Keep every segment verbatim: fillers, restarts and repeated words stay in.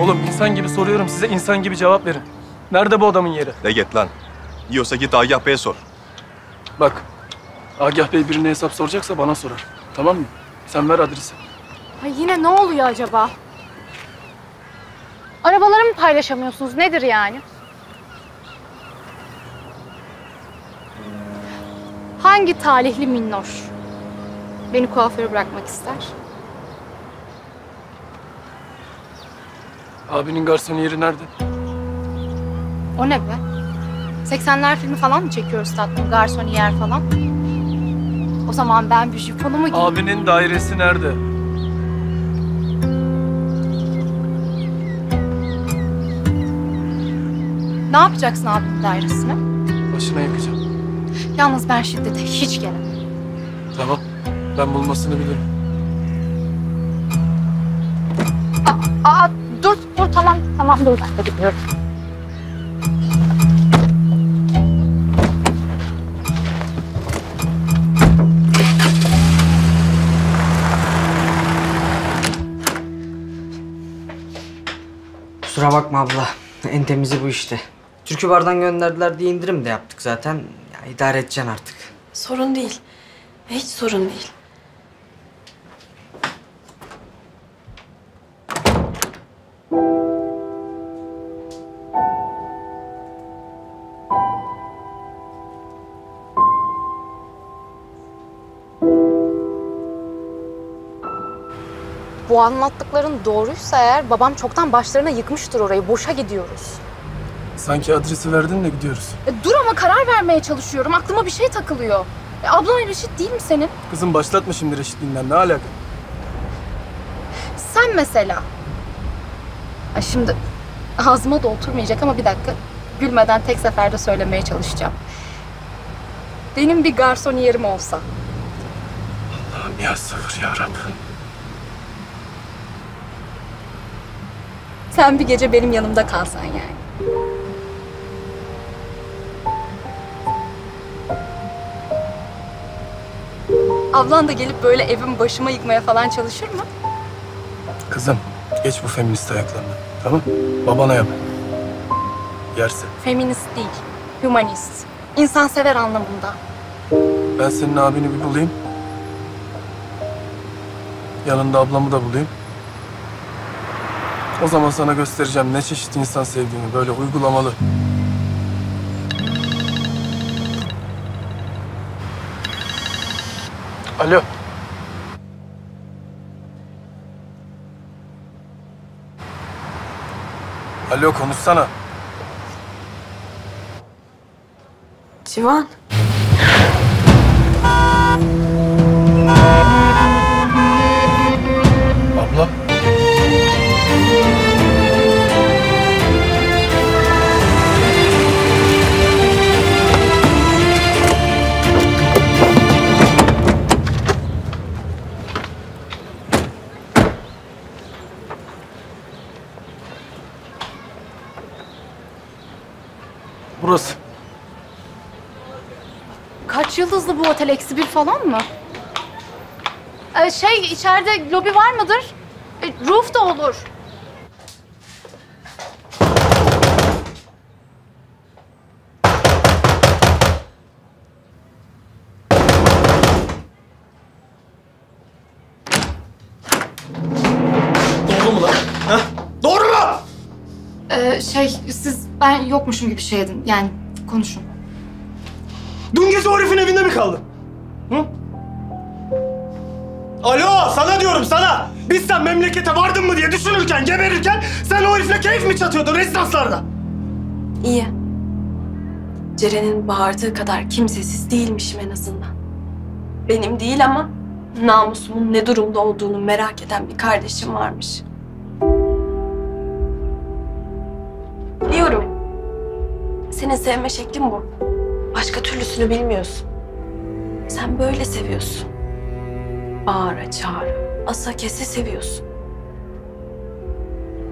Oğlum insan gibi soruyorum size, insan gibi cevap verin. Nerede bu adamın yeri? De git lan. Yiyorsa git Agah Bey'e sor. Bak, Agah Bey birine hesap soracaksa bana sorar. Tamam mı? Sen ver adresi. Ha yine ne oluyor acaba? Arabaları mı paylaşamıyorsunuz? Nedir yani? Hangi talihli minnoş beni kuaföre bırakmak ister? Abinin garsonun yeri nerede? O ne be? seksenler filmi falan mı çekiyoruz tatlım? Garson yer falan. O zaman ben bir jüponumu giyeyim. Abinin dairesi nerede? Ne yapacaksın abinin dairesini? Başına yakacağım. Yalnız ben şiddete hiç gelemem. Tamam. Ben bulmasını bilirim. Aa, aa dur, dur tamam. Tamam dur. Hadi gidiyorum. Kusura bakma abla. En temizi bu işte. Türkü Bar'dan gönderdiler diye indirim de yaptık zaten. Ya, idare edeceksin artık. Sorun değil. Hiç sorun değil. Bu anlattıkların doğruysa eğer babam çoktan başlarına yıkmıştır orayı. Boşa gidiyoruz. Sanki adresi verdin de gidiyoruz. E, dur ama karar vermeye çalışıyorum. Aklıma bir şey takılıyor. E, ablan reşit değil mi senin? Kızım başlatma şimdi reşitliğinden. Ne alaka? Sen mesela. Ay şimdi ağzıma da oturmayacak ama bir dakika. Gülmeden tek seferde söylemeye çalışacağım. Benim bir garson yerim olsa. Allah'ım ya sabır ya Rabbim. Sen bir gece benim yanımda kalsan yani. Ablan da gelip böyle evimi başıma yıkmaya falan çalışır mı? Kızım, geç bu feminist ayaklarına. Tamam? Babana yap. Yersin. Feminist değil, humanist. İnsansever anlamında. Ben senin abini bir bulayım. Yanında ablamı da bulayım. O zaman sana göstereceğim ne çeşit insan sevdiğini, böyle uygulamalı. Alo. Alo, konuşsana. Civan. Burası. Kaç yıldızlı bu otel? Eksi bir falan mı? Ee, şey, içeride lobi var mıdır? Ee, roof da olur. Doğru mu lan? Ha? Doğru mu? Ee, şey, siz... Ben yokmuşum gibi şey edin. Yani konuşun. Dün gece o herifin evinde mi kaldın? Hı? Alo, sana diyorum sana. Biz sen memlekete vardın mı diye düşünürken, geberirken sen o herifle keyif mi çatıyordun rezidanslarda? İyi. Ceren'in bağırdığı kadar kimsesiz değilmişim en azından. Benim değil ama namusumun ne durumda olduğunu merak eden bir kardeşim varmış. Biliyorum. Senin sevme şeklin bu. Başka türlüsünü bilmiyorsun. Sen böyle seviyorsun. Bağıra çağıra, asa kese seviyorsun.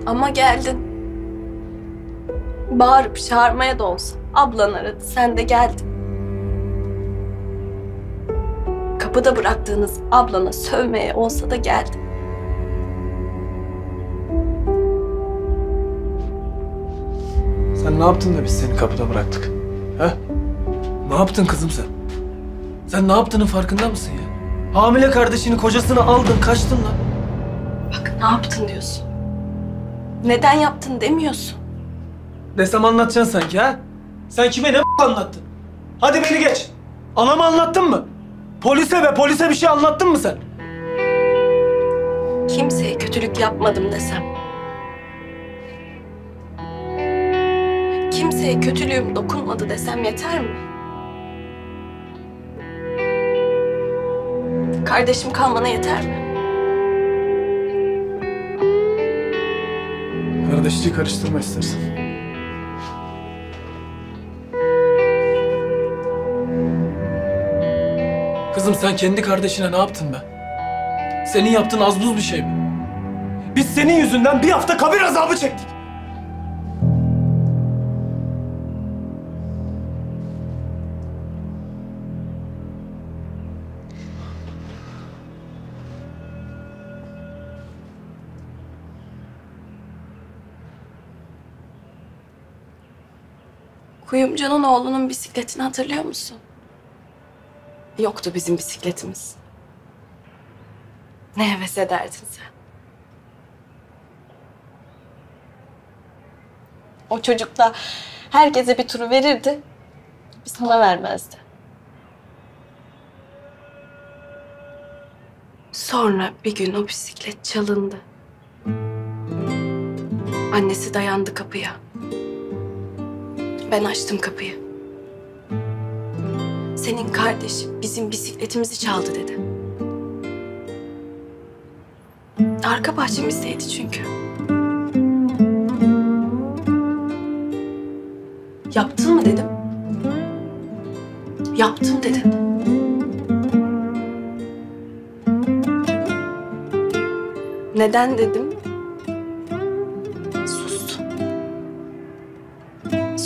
Ama geldin. Bağırıp çağırmaya da olsa ablan aradı, sen de geldin. Kapıda bıraktığınız ablana sövmeye olsa da geldin. Sen ne yaptın da biz seni kapıda bıraktık? Ha? Ne yaptın kızım sen? Sen ne yaptığının farkında mısın ya? Hamile kardeşini, kocasını aldın, kaçtın lan. Bak ne yaptın diyorsun. Neden yaptın demiyorsun. Desem anlatacaksın sanki ha? Sen kime ne anlattın? Hadi beni geç. Anama anlattın mı? Polise ve polise bir şey anlattın mı sen? Kimseye kötülük yapmadım desem. Kimseye kötülüğüm dokunmadı desem yeter mi? Kardeşim kalmana yeter mi? Kardeşliği karıştırma istersen. Kızım sen kendi kardeşine ne yaptın be? Senin yaptığın az buz bir şey mi? Biz senin yüzünden bir hafta kabir azabı çektik. Kuyumcunun oğlunun bisikletini hatırlıyor musun? Yoktu bizim bisikletimiz. Ne heves ederdin sen? O çocuk da herkese bir turu verirdi. Biz ona vermezdi. Sonra bir gün o bisiklet çalındı. Annesi dayandı kapıya. Ben açtım kapıyı. Senin kardeşin bizim bisikletimizi çaldı dedi. Arka bahçemizdeydi çünkü. Yaptın mı dedim. Yaptım dedi. Neden dedim.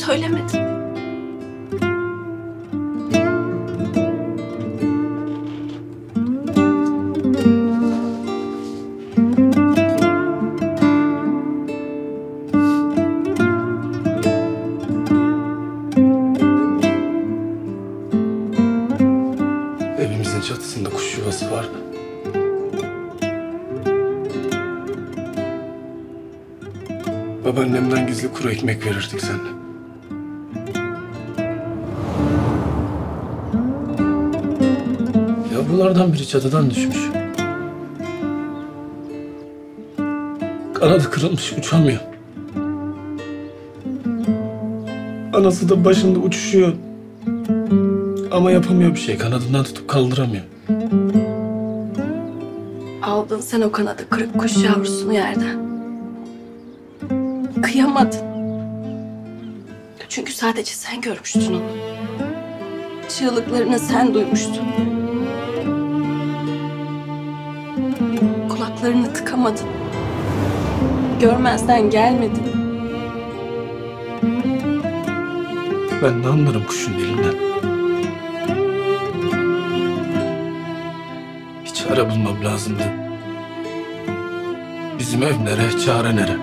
Söylemedim. Evimizin çatısında kuş yuvası var. Babaannemden gizli kuru ekmek verirdik seninle. Bunlardan biri çatıdan düşmüş. Kanadı kırılmış, uçamıyor. Anası da başında uçuşuyor. Ama yapamıyor bir şey, kanadından tutup kaldıramıyor. Aldın sen o kanadı kırık kuş yavrusunu yerden. Kıyamadın. Çünkü sadece sen görmüştün onu. Çığlıklarını sen duymuştun. Kulaklarını tıkamadın. Görmezden gelmedin. Ben ne anlarım kuşun dilinden? Bir çare bulmam lazımdı. Bizim ev nere, çare nere?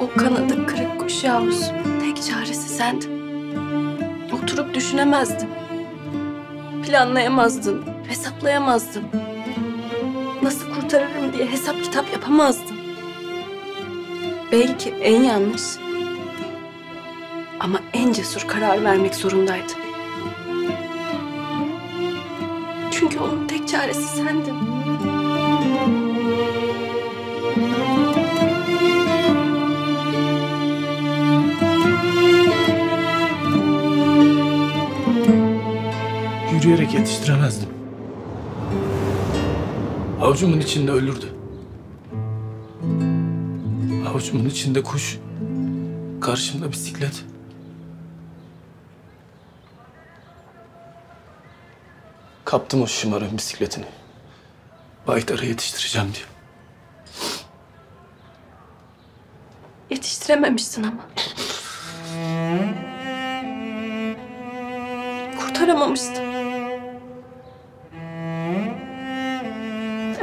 O kanadı kırık kuş yavrusu tek çaresi sendin. Oturup düşünemezdin. Planlayamazdın, hesaplayamazdın. Nasıl kurtarırım diye hesap kitap yapamazdın. Belki en yanlış ama en cesur karar vermek zorundaydın. Çünkü onun tek çaresi sendin. Yürüyerek yetiştiremezdim. Avucumun içinde ölürdü. Avucumun içinde kuş, karşımda bisiklet. Kaptım o şımarın bisikletini. Baydar'a yetiştireceğim diye. Yetiştirememişsin ama. Kurtaramamıştın.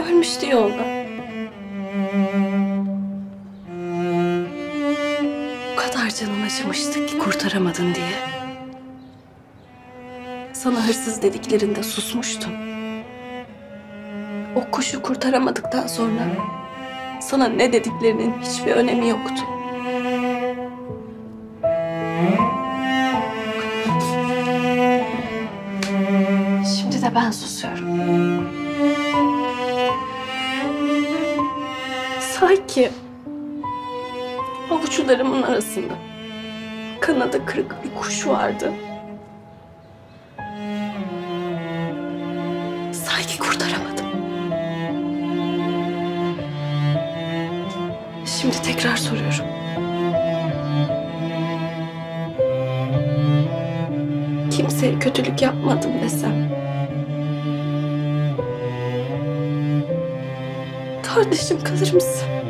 Ölmüştü yolda. kadar canın acımıştı ki kurtaramadın diye. Sana hırsız dediklerinde susmuştum. O kuşu kurtaramadıktan sonra sana ne dediklerinin hiçbir önemi yoktu. Şimdi de ben susuyorum. Sanki avuçlarımın arasında kanadı kırık bir kuş vardı. Sanki kurtaramadım. Şimdi tekrar soruyorum. Kimseye kötülük yapmadım desem, kardeşim kalır mısın?